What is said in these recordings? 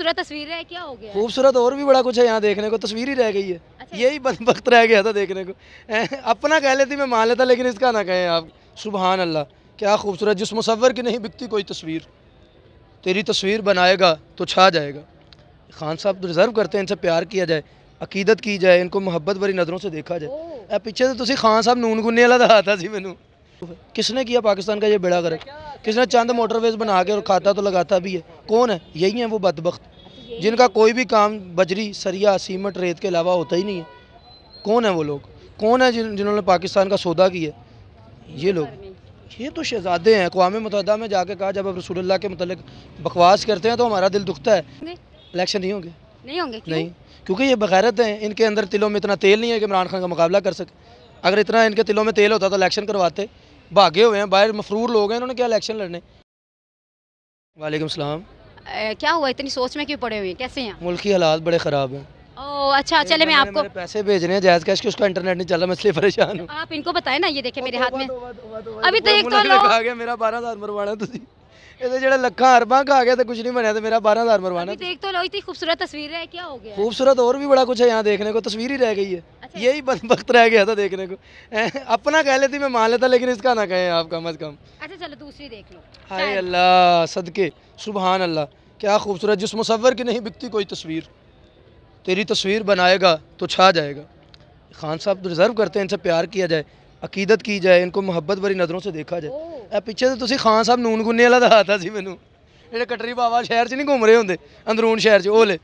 खूबसूरत तस्वीरें हैं, क्या हो गया? खूबसूरत और भी बड़ा कुछ है यहाँ देखने को, तस्वीर ही रह गई है। अच्छा। यही बदबख्त रह गया था देखने को। अपना कह लेती मैं मान लेता, लेकिन इसका ना कहें आप। सुभान अल्लाह, क्या खूबसूरत, जिस मुसव्वर की नहीं बिकती कोई तस्वीर, तेरी तस्वीर बनाएगा तो छा जाएगा। खान साहब डिज़र्व करते हैं, इनसे प्यार किया जाए, अकीदत की जाए, इनको मुहब्बत भरी नज़रों से देखा जाए। पीछे से तुम खान साहब नून गुन्ने वाला दिखाता जी मैनू। किसने किया पाकिस्तान का ये बेड़ा गर्क? किसने चंद मोटरवेज बना के और खाता तो लगाता भी है? कौन है? यही है वो बदबख्त, जिनका कोई भी काम बजरी, सरिया, सीमेंट, रेत के अलावा होता ही नहीं है। कौन है वो लोग? कौन है जिन्होंने पाकिस्तान का सौदा किया? ये लोग, ये तो शहजादे हैं। अक़वाम मुत्तहिदा में जाके कहा, जब आप रसूलुल्लाह के मतलब बकवास करते हैं तो हमारा दिल दुखता है। इलेक्शन नहीं होंगे, नहीं होंगे, नहीं, क्योंकि ये बगैरत हैं। इनके अंदर तिलों में इतना तेल नहीं है कि इमरान खान का मुकाबला कर सके। अगर इतना इनके तिलों में तेल होता तो इलेक्शन करवाते। भागे हुए हैं, बाहर मफरूर लोग हैं, इन्होंने क्या इलेक्शन लड़ने। वालेकुम सलाम। क्या हुआ, इतनी सोच में क्यों पड़े हुए हैं? कैसे हैं? मुल्क की हालात बड़े ख़राब हैं। ओह अच्छा, चले मैं आपको पैसे भेजने हैं जायज़ कैश के, उसका इंटरनेट नहीं चल रहा, मैं इसलिए परेशान हूँ। आप इनको बताए ना, ये देखे मेरे हाथ में अभी तो एक मेरा 12,000 मरवाना, जो लखा अरबा का आ गया तो कुछ नहीं बना, तो मेरा 12,000 मरवाना। देख तो लो, इतनी खूबसूरत तस्वीर है, क्या हो गया? खूबसूरत और भी बड़ा कुछ है यहाँ देखने को, तस्वीर ही रह गई है। अच्छा। यही बदबख्त रह गया था देखने को। अपना कह लेती मैं मान लेता, लेकिन इसका ना कहें आप कम अज कम। अच्छा चलो दूसरी देख लो। हाय अल्लाह, सदके सुबहान अल्लाह, क्या खूबसूरत, जिस मुसव्वर की नहीं बिकती कोई तस्वीर, तेरी तस्वीर बनाएगा तो छा जाएगा। खान साहब डिज़र्व करते हैं, इनसे प्यार किया जाए, अकीदत की जाए, इनको मुहब्बत भरी नज़रों से देखा जाए। पिछे तो तुम खान साहब नून गुन्ने वाला दिखाता जी मैनू, जो कटरी बाबा शहर च नहीं घूम रहे होंगे, अंदरून शहर च ओले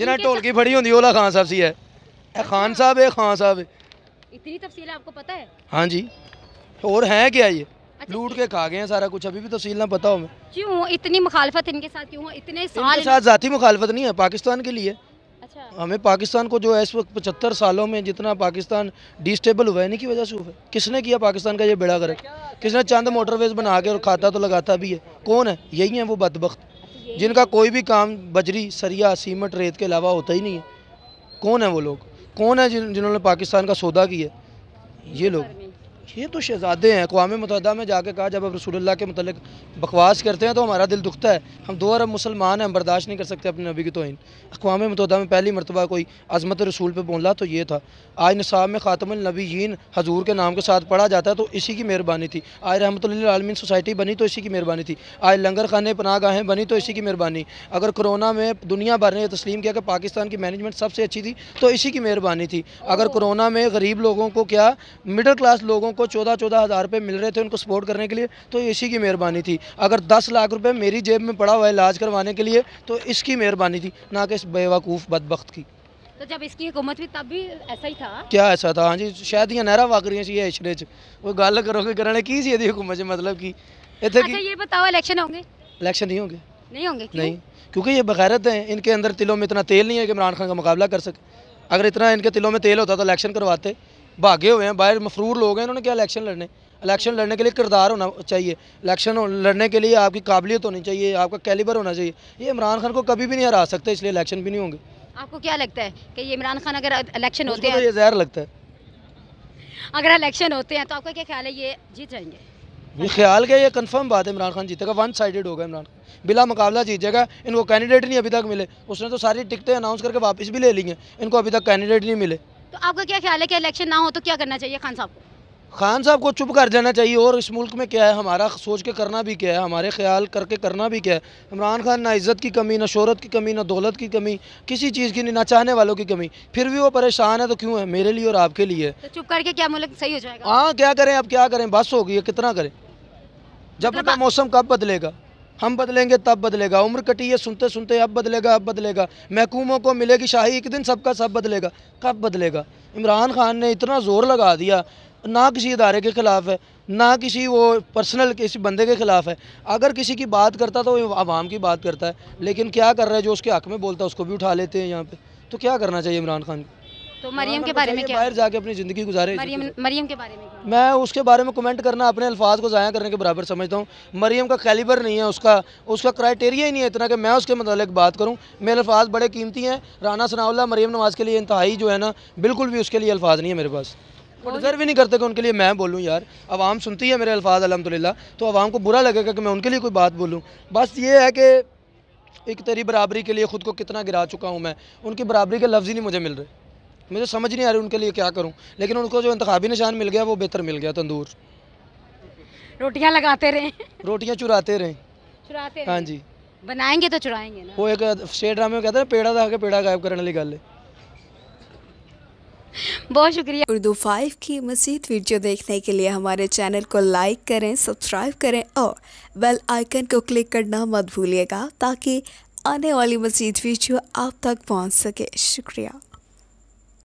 जिन्हें ढोलकी फड़ी होंगी, ओला खान साहब सी है। खान साहब है, खान साहब है। इतनी तफसील आपको पता है? हाँ जी, और हैं क्या ये? अच्छा, लूट के खा गए हैं सारा कुछ, अभी भी तफसील ना पता हो। मैं क्यों इतनी मुखालफत इनके साथ क्यों है? इतने साल इनके साथ ज़ाती मुखालफत नहीं है पाकिस्तान के लिए। अच्छा, हमें पाकिस्तान को जो है इस वक्त 75 सालों में जितना पाकिस्तान डिस्टेबल हुआ है, इन्हीं की वजह से हुआ है। किसने किया पाकिस्तान का ये बेड़ा गर्क? किसने चंद मोटरवेज बना के और खाता तो लगाता भी है? कौन है? यही है वो बदबख्त, जिनका कोई भी काम बजरी, सरिया, सीमेंट, रेत के अलावा होता ही नहीं है। कौन है वो लोग? कौन है जिन्होंने पाकिस्तान का सौदा किया? ये लोग, ये तो शहजादे हैं। अक़वाम मुत्तहिदा में जाके कहा, जब आप रसूलुल्लाह के मतलब बकवास करते हैं तो हमारा दिल दुखता है। हम 2 अरब मुसलमान हैं, हम बर्दाश्त नहीं कर सकते अपने नबी की तौहीन। अक़वाम मुत्तहिदा में पहली मरतबा कोई अज़मत रसूल पर बोला तो ये था। आज निसाब में ख़ातमुल नबीयीन हजूर के नाम के साथ पढ़ा जाता है तो इसी की मेहरबानी थी। आज रहमतुल लिल आलमीन सोसाइटी बनी तो इसी की मेहरबानी थी। आज लंगर खाने पनाहगाहें बनी तो इसी की मेहरबानी। अगर कोरोना में दुनिया भर ने तस्लीम किया कि पाकिस्तान की मैनेजमेंट सबसे अच्छी थी तो इसी की मेहरबानी थी। अगर कोरोना में गरीब लोगों को, क्या मिडिल क्लास लोगों को 14-14 हज़ार रुपये मिल रहे थे उनको सपोर्ट करने के लिए, तो इसी की मेहरबानी थी। अगर 10 लाख रुपए मेरी जेब में पड़ा हुआ है इलाज करवाने के लिए तो इसकी मेहरबानी थी, ना कि इस बेवकूफ़ बदबख्त की। तो जब इसकी हुकूमत भी तब भी ऐसा ही था, क्या ऐसा था? हाँ जी, शायद ये नहरा वाकरियां सी है इशरे च, वो गल करोगे करने की सी हुकूमत च, मतलब कि इत्थे। अच्छा ये बताओ, इलेक्शन होंगे? इलेक्शन नहीं होंगे, नहीं होंगे, नहीं, क्योंकि ये बगैरत हैं। इनके अंदर तिलों में इतना तेल नहीं है कि इमरान खान का मुकाबला कर सके। अगर इतना इनके तिलों में तेल होता तो इलेक्शन करवाते। भागे हुए हैं, बाहर मफरूर लोग हैं, इन्होंने क्या इलेक्शन लड़ने। इलेक्शन लड़ने के लिए किरदार होना चाहिए, इलेक्शन लड़ने के लिए आपकी काबिलियत होनी चाहिए, आपका कैलिबर होना चाहिए। ये इमरान खान को कभी भी नहीं हरा सकते, इसलिए इलेक्शन भी नहीं होंगे। आपको क्या लगता है कि ये इमरान खान अगर इलेक्शन होते हैं, ये ज़हर लगता है, अगर इलेक्शन होते हैं तो आपका क्या ख्याल है, ये जीत जाएंगे? ये ख्याल क्या, ये कंफर्म बात है, इमरान खान जीतेगा। वन साइडेड होगा, इमरान खान बिला मुकाबला जीतेगा। इनको कैंडिडेट नहीं अभी तक मिले, उसने तो सारी टिकटें अनाउंस करके वापस भी ले ली हैं, इनको अभी तक कैंडिडेट नहीं मिले। तो आपका क्या ख्याल है कि इलेक्शन ना हो तो क्या करना चाहिए खान साहब को? खान साहब को चुप कर जाना चाहिए। और इस मुल्क में क्या है, हमारा सोच के करना भी क्या है, हमारे ख्याल करके करना भी क्या है। इमरान खान ना इज़्ज़त की कमी, ना शोहरत की कमी, ना दौलत की कमी, किसी चीज़ की नहीं, ना चाहने वालों की कमी, फिर भी वो परेशान है तो क्यों है? मेरे लिए और आपके लिए। तो चुप करके क्या मुल्क सही हो जाएगा? हाँ, क्या करें अब, क्या करें, बस हो गई, कितना करें। जब का मौसम कब बदलेगा? हम बदलेंगे तब बदलेगा। उम्र कटी है सुनते सुनते, अब बदलेगा, अब बदलेगा। महकूमों को मिलेगी शाही, एक दिन सबका सब बदलेगा। कब बदलेगा? इमरान खान ने इतना ज़ोर लगा दिया, ना किसी इदारे के ख़िलाफ़ है, ना किसी वो पर्सनल किसी बंदे के ख़िलाफ़ है। अगर किसी की बात करता तो वो आवाम की बात करता है, लेकिन क्या कर रहा है, जो उसके हक़ में बोलता है उसको भी उठा लेते हैं यहाँ पे। तो क्या करना चाहिए इमरान खान को? तो मरियम के बारे में क्या, बाहर जाके अपनी ज़िंदगी गुजारे। मरियम के बारे में क्या? मैं उसके बारे में कमेंट करना अपने अल्फाज को ज़ाया करने के बराबर समझता हूँ। मरियम का कैलिबर नहीं है, उसका क्राइटेरिया ही नहीं है इतना कि मैं उसके मतलब बात करूँ। मेरे अल्फाज बड़े कीमती हैं, राना सनाउल्लाह, मरियम नवाज़ के लिए इंतहाई जो है ना, बिल्कुल भी उसके लिए अल्फाज नहीं है मेरे पास। वो डिज़र्व भी नहीं करते कि उनके लिए मैं बोलूँ। यार आवाम सुनती है मेरे अल्फाज अल्हम्दुलिल्लाह, तो आवाम को बुरा लगेगा कि मैं उनके लिए कोई बात बोलूँ। बस ये है कि एक तेरी बराबरी के लिए ख़ुद को कितना गिरा चुका हूँ मैं। उनकी बराबरी के लफ्ज़ ही नहीं मुझे मिल रहे, मुझे समझ नहीं आ रही उनके लिए क्या करूँ। लेकिन उनको जो इंतखाबी निशान मिल गया वो बेहतर मिल गया, तंदूर। रोटियाँ लगाते रहें, रोटियाँ चुराते रहें। हाँ जी, बनाएंगे तो चुराएंगे ना। वो एक शेर ड्रामे में कहते हैं पेड़ा दा के पेड़ा गायब करने वाली गल है। बहुत शुक्रिया। उर्दू 5 की मज़ीद वीडियो देखने के लिए हमारे चैनल को लाइक करें, सब्सक्राइब करें और बेल आइकन को क्लिक करना मत भूलिएगा ताकि आने वाली मज़ीद वीडियो आप तक पहुंच सके। शुक्रिया।